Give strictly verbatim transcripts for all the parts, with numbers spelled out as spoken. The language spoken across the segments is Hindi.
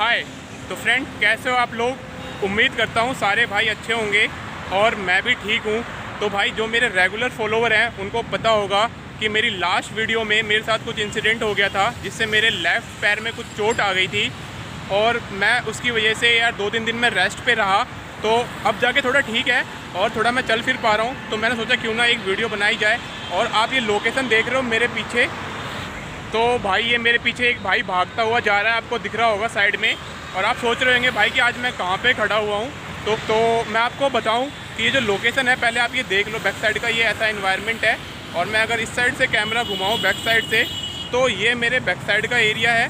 हाय। तो फ्रेंड, कैसे हो आप लोग? उम्मीद करता हूँ सारे भाई अच्छे होंगे और मैं भी ठीक हूँ। तो भाई, जो मेरे रेगुलर फॉलोवर हैं उनको पता होगा कि मेरी लास्ट वीडियो में मेरे साथ कुछ इंसिडेंट हो गया था, जिससे मेरे लेफ़्ट पैर में कुछ चोट आ गई थी और मैं उसकी वजह से यार दो तीन दिन में रेस्ट पे रहा। तो अब जाके थोड़ा ठीक है और थोड़ा मैं चल फिर पा रहा हूँ। तो मैंने सोचा क्यों ना एक वीडियो बनाई जाए। और आप ये लोकेशन देख रहे हो मेरे पीछे, तो भाई ये मेरे पीछे एक भाई भागता हुआ जा रहा है, आपको दिख रहा होगा साइड में। और आप सोच रहे होंगे भाई कि आज मैं कहाँ पे खड़ा हुआ हूँ। तो तो मैं आपको बताऊँ कि ये जो लोकेशन है, पहले आप ये देख लो बैक साइड का, ये ऐसा इन्वायरमेंट है। और मैं अगर इस साइड से कैमरा घुमाऊँ बैक साइड से, तो ये मेरे बैक साइड का एरिया है।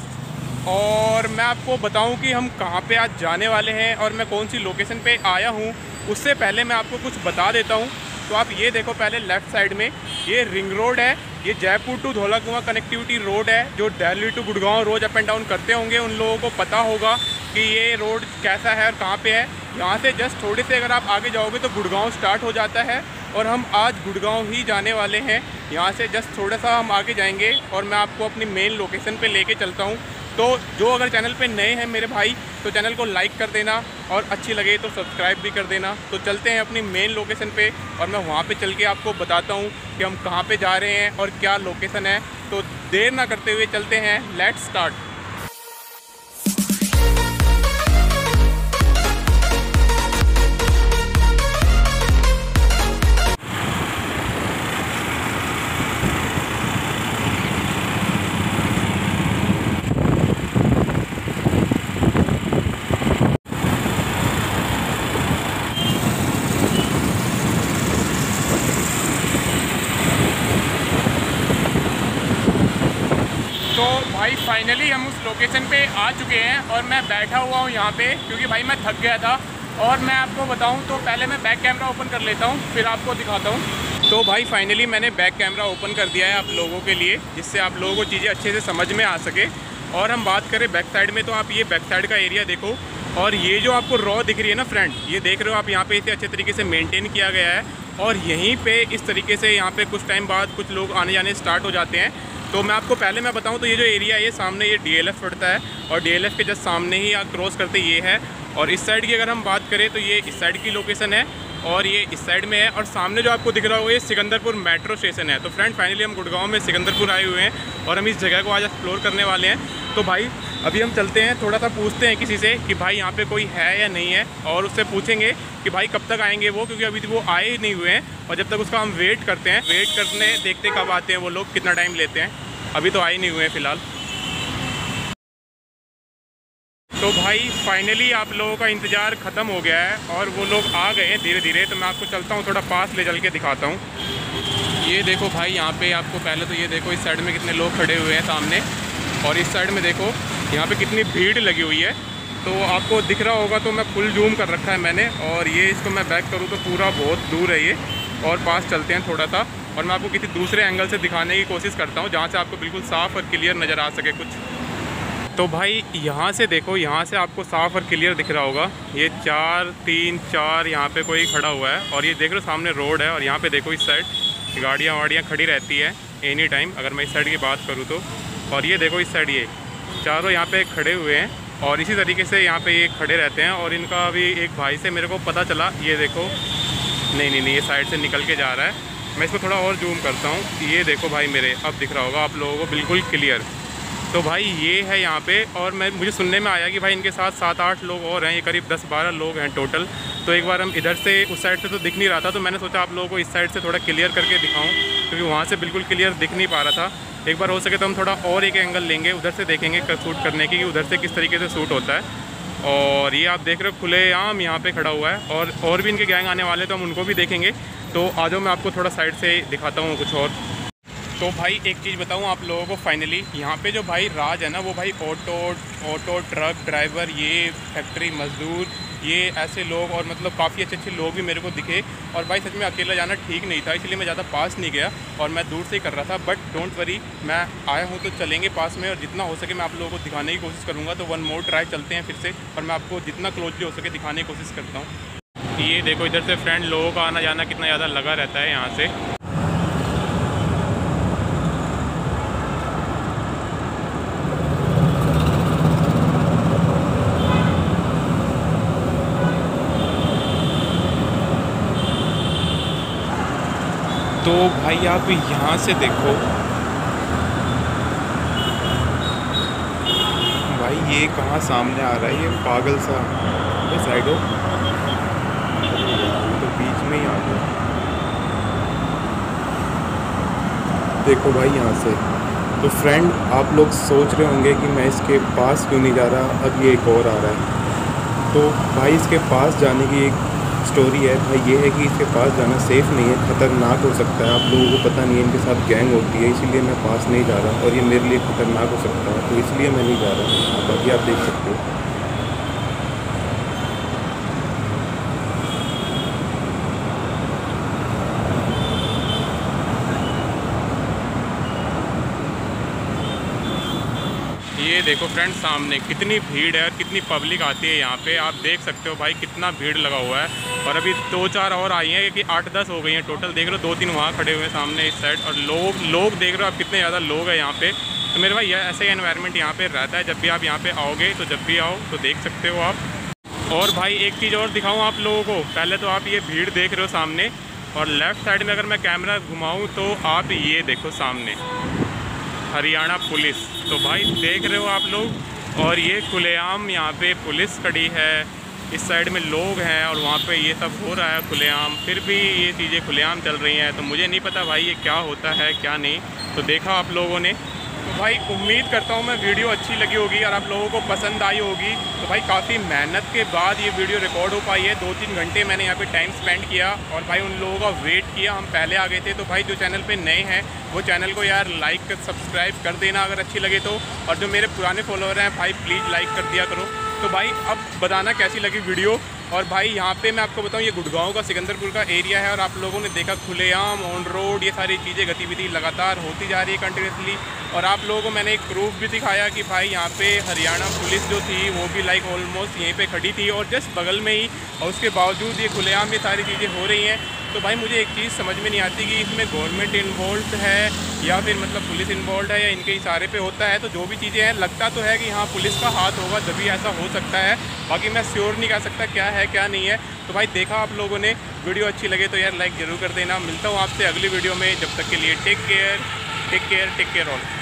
और मैं आपको बताऊं कि हम कहां पे आज जाने वाले हैं और मैं कौन सी लोकेशन पे आया हूं, उससे पहले मैं आपको कुछ बता देता हूं। तो आप ये देखो, पहले लेफ़्ट साइड में ये रिंग रोड है, ये Jaipur to Dhaulakuan connectivity road है। जो दिल्ली टू गुड़गांव रोज़ अप एंड डाउन करते होंगे उन लोगों को पता होगा कि ये रोड कैसा है और कहाँ पर है। यहाँ से जस्ट थोड़े से अगर आप आगे जाओगे तो गुड़गांव स्टार्ट हो जाता है और हम आज गुड़गांव ही जाने वाले हैं। यहाँ से जस्ट थोड़ा सा हम आगे जाएंगे और मैं आपको अपनी मेन लोकेशन पर ले कर चलता हूँ। तो जो अगर चैनल पे नए हैं मेरे भाई, तो चैनल को लाइक कर देना और अच्छी लगे तो सब्सक्राइब भी कर देना। तो चलते हैं अपनी मेन लोकेशन पे और मैं वहाँ पे चल के आपको बताता हूँ कि हम कहाँ पे जा रहे हैं और क्या लोकेशन है। तो देर ना करते हुए चलते हैं, लेट्स स्टार्ट। भाई फाइनली हम उस लोकेशन पे आ चुके हैं और मैं बैठा हुआ हूँ यहाँ पे, क्योंकि भाई मैं थक गया था। और मैं आपको बताऊँ तो पहले मैं बैक कैमरा ओपन कर लेता हूँ, फिर आपको दिखाता हूँ। तो भाई फाइनली मैंने बैक कैमरा ओपन कर दिया है आप लोगों के लिए, जिससे आप लोगों को चीज़ें अच्छे से समझ में आ सके। और हम बात करें बैक साइड में, तो आप ये बैक साइड का एरिया देखो। और ये जो आपको रॉ दिख रही है ना फ्रेंड, ये देख रहे हो आप, यहाँ पे इसे अच्छे तरीके से मेंटेन किया गया है। और यहीं पर इस तरीके से यहाँ पर कुछ टाइम बाद कुछ लोग आने जाने स्टार्ट हो जाते हैं। तो मैं आपको पहले मैं बताऊं तो ये जो एरिया है, ये सामने ये डीएलएफ पड़ता है और डीएलएफ के जस्ट सामने ही आप क्रॉस करते ये है। और इस साइड की अगर हम बात करें तो ये इस साइड की लोकेशन है और ये इस साइड में है। और सामने जो आपको दिख रहा होगा ये सिकंदरपुर मेट्रो स्टेशन है। तो फ्रेंड फाइनली हम गुड़गांव में सिकंदरपुर आए हुए हैं और हम इस जगह को आज एक्सप्लोर करने वाले हैं। तो भाई अभी हम चलते हैं, थोड़ा सा पूछते हैं किसी से कि भाई यहाँ पे कोई है या नहीं है, और उससे पूछेंगे कि भाई कब तक आएंगे वो, क्योंकि अभी वो आए ही नहीं हुए हैं। और जब तक उसका हम वेट करते हैं, वेट करने देखते कब आते हैं वो लोग, कितना टाइम लेते हैं। अभी तो आए नहीं हुए हैं फ़िलहाल। तो भाई फाइनली आप लोगों का इंतज़ार ख़त्म हो गया है और वो लोग आ गए हैं धीरे धीरे। तो मैं आपको चलता हूँ थोड़ा पास ले चल के दिखाता हूँ। ये देखो भाई, यहाँ पे आपको पहले तो ये देखो इस साइड में कितने लोग खड़े हुए हैं सामने, और इस साइड में देखो यहाँ पे कितनी भीड़ लगी हुई है। तो आपको दिख रहा होगा, तो मैं फुल जूम कर रखा है मैंने। और ये इसको मैं बैक करूँ तो पूरा बहुत दूर है ये, और पास चलते हैं थोड़ा सा और मैं आपको किसी दूसरे एंगल से दिखाने की कोशिश करता हूँ, जहाँ से आपको बिल्कुल साफ़ और क्लियर नज़र आ सके कुछ। तो भाई यहाँ से देखो, यहाँ से आपको साफ़ और क्लियर दिख रहा होगा, ये चार तीन चार यहाँ पे कोई खड़ा हुआ है। और ये देख लो सामने रोड है और यहाँ पे देखो इस साइड गाड़ियाँ वाड़ियाँ खड़ी रहती है एनी टाइम, अगर मैं इस साइड की बात करूँ तो। और ये देखो इस साइड ये चारों यहाँ पे खड़े हुए हैं और इसी तरीके से यहाँ पे ये खड़े रहते हैं। और इनका अभी एक भाई से मेरे को पता चला, ये देखो नहीं नहीं नहीं ये साइड से निकल के जा रहा है। मैं इसको थोड़ा और जूम करता हूँ, ये देखो भाई मेरे, अब दिख रहा होगा आप लोगों को बिल्कुल क्लियर। तो भाई ये है यहाँ पे। और मैं मुझे सुनने में आया कि भाई इनके साथ सात आठ लोग और हैं, ये करीब दस बारह लोग हैं टोटल। तो एक बार हम इधर से, उस साइड से तो दिख नहीं रहा था, तो मैंने सोचा आप लोगों को इस साइड से थोड़ा क्लियर करके दिखाऊँ, क्योंकि वहाँ से बिल्कुल क्लियर दिख नहीं पा रहा था। एक बार हो सके तो हम थोड़ा और एक एंगल लेंगे, उधर से देखेंगे शूट करने की कि उधर से किस तरीके से शूट होता है। और ये आप देख रहे हो खुलेआम यहाँ पे खड़ा हुआ है। और और भी इनके गैंग आने वाले, तो हम उनको भी देखेंगे। तो आ जाओ, मैं आपको थोड़ा साइड से दिखाता हूँ कुछ और। तो भाई एक चीज़ बताऊँ आप लोगों को, फाइनली यहाँ पे जो भाई राज है ना, वो भाई ऑटो ऑटो ट्रक ड्राइवर, ये फैक्ट्री मजदूर, ये ऐसे लोग, और मतलब काफ़ी अच्छे अच्छे लोग भी मेरे को दिखे। और भाई सच में अकेला जाना ठीक नहीं था, इसलिए मैं ज़्यादा पास नहीं गया और मैं दूर से ही कर रहा था। बट डोंट वरी, मैं आया हूँ तो चलेंगे पास में, और जितना हो सके मैं आप लोगों को दिखाने की कोशिश करूँगा। तो वन मोर ट्राई चलते हैं फिर से, और मैं आपको जितना क्लोजली हो सके दिखाने की कोशिश करता हूँ। ये देखो इधर से फ्रेंड लोगों का आना जाना कितना ज़्यादा लगा रहता है यहाँ से। तो भाई आप यहाँ से देखो भाई ये कहाँ सामने आ रहा है, ये पागल सा ये साइड हो तो बीच में ही आ गया। देखो भाई यहाँ से तो फ्रेंड आप लोग सोच रहे होंगे कि मैं इसके पास क्यों नहीं जा रहा, अब ये एक और आ रहा है। तो भाई इसके पास जाने की एक स्टोरी है भाई, ये है कि इसके पास जाना सेफ़ नहीं है, ख़तरनाक हो सकता है। आप लोगों को पता नहीं है इनके साथ गैंग होती है, इसीलिए मैं पास नहीं जा रहा और ये मेरे लिए ख़तरनाक हो सकता है, तो इसलिए मैं नहीं जा रहा। बाकी आप देख सकते हो ये देखो फ्रेंड्स सामने कितनी भीड़ है और कितनी पब्लिक आती है यहाँ पे, आप देख सकते हो भाई कितना भीड़ लगा हुआ है। और अभी दो चार और आई हैं कि आठ दस हो गई हैं टोटल, देख लो दो तीन वहाँ खड़े हुए हैं सामने इस साइड। और लोग लोग देख रहे हो आप कितने ज़्यादा लोग हैं यहाँ पे। तो मेरे भाई ऐसे ही एनवायरनमेंट यहाँ पे रहता है, जब भी आप यहाँ पर आओगे तो जब भी आओ तो देख सकते हो आप। और भाई एक चीज़ और दिखाऊँ आप लोगों को, पहले तो आप ये भीड़ देख रहे हो सामने, और लेफ़्ट साइड में अगर मैं कैमरा घुमाऊँ तो आप ये देखो सामने हरियाणा पुलिस, तो भाई देख रहे हो आप लोग। और ये खुलेआम यहाँ पे पुलिस खड़ी है, इस साइड में लोग हैं और वहाँ पे ये सब हो रहा है खुलेआम, फिर भी ये चीज़ें खुलेआम चल रही हैं। तो मुझे नहीं पता भाई ये क्या होता है क्या नहीं, तो देखा आप लोगों ने। तो भाई उम्मीद करता हूँ मैं वीडियो अच्छी लगी होगी और आप लोगों को पसंद आई होगी। तो भाई काफ़ी मेहनत के बाद ये वीडियो रिकॉर्ड हो पाई है, दो तीन घंटे मैंने यहाँ पे टाइम स्पेंड किया और भाई उन लोगों का वेट किया, हम पहले आ गए थे। तो भाई जो चैनल पे नए हैं वो चैनल को यार लाइक कर सब्सक्राइब कर देना अगर अच्छी लगे तो, और जो मेरे पुराने फॉलोअर हैं भाई प्लीज़ लाइक कर दिया करो। तो भाई अब बताना कैसी लगी वीडियो। और भाई यहाँ पे मैं आपको बताऊँ ये गुड़गांव का सिकंदरपुर का एरिया है, और आप लोगों ने देखा खुलेआम ऑन रोड ये सारी चीज़ें गतिविधि लगातार होती जा रही है कंटिन्यूसली। और आप लोगों को मैंने एक प्रूफ भी दिखाया कि भाई यहाँ पे हरियाणा पुलिस जो थी वो भी लाइक ऑलमोस्ट यहीं पे खड़ी थी और जस्ट बगल में ही, और उसके बावजूद ये खुलेआम ये सारी चीज़ें हो रही हैं। तो भाई मुझे एक चीज़ समझ में नहीं आती कि इसमें गवर्नमेंट इन्वॉल्व है या फिर मतलब पुलिस इन्वॉल्व है या इनके इशारे पे होता है। तो जो भी चीज़ें हैं लगता तो है कि यहाँ पुलिस का हाथ होगा तभी ऐसा हो सकता है, बाकी मैं श्योर नहीं कह सकता क्या है क्या नहीं है। तो भाई देखा आप लोगों ने, वीडियो अच्छी लगे तो यार लाइक ज़रूर कर देना। मिलता हूँ आपसे अगली वीडियो में, जब तक के लिए take care take care take care all.